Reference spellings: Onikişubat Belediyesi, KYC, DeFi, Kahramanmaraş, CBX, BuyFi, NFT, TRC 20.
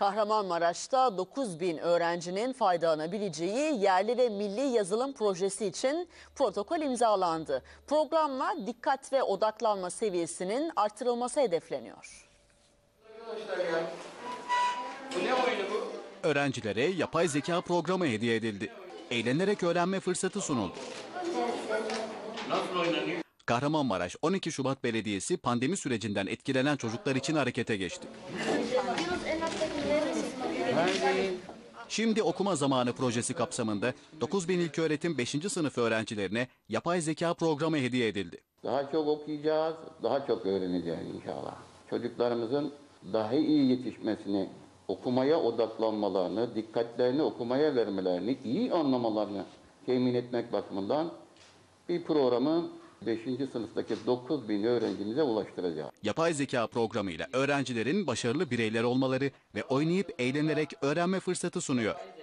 Kahramanmaraş'ta 9.000 öğrencinin faydalanabileceği yerli ve milli yazılım projesi için protokol imzalandı. Programla dikkat ve odaklanma seviyesinin artırılması hedefleniyor. Öğrencilere yapay zeka programı hediye edildi. Eğlenerek öğrenme fırsatı sunuldu. Kahramanmaraş 12 Şubat Belediyesi pandemi sürecinden etkilenen çocuklar için harekete geçti. Şimdi okuma zamanı projesi kapsamında 9.000 ilköğretim 5. sınıf öğrencilerine yapay zeka programı hediye edildi. Daha çok okuyacağız, daha çok öğreneceğiz inşallah. Çocuklarımızın daha iyi yetişmesini, okumaya odaklanmalarını, dikkatlerini okumaya vermelerini, iyi anlamalarını temin etmek bakımından bir programı 5. sınıftaki 9.000 öğrencimize ulaştıracağız. Yapay zeka programıyla öğrencilerin başarılı bireyler olmaları ve oynayıp eğlenerek öğrenme fırsatı sunuyor.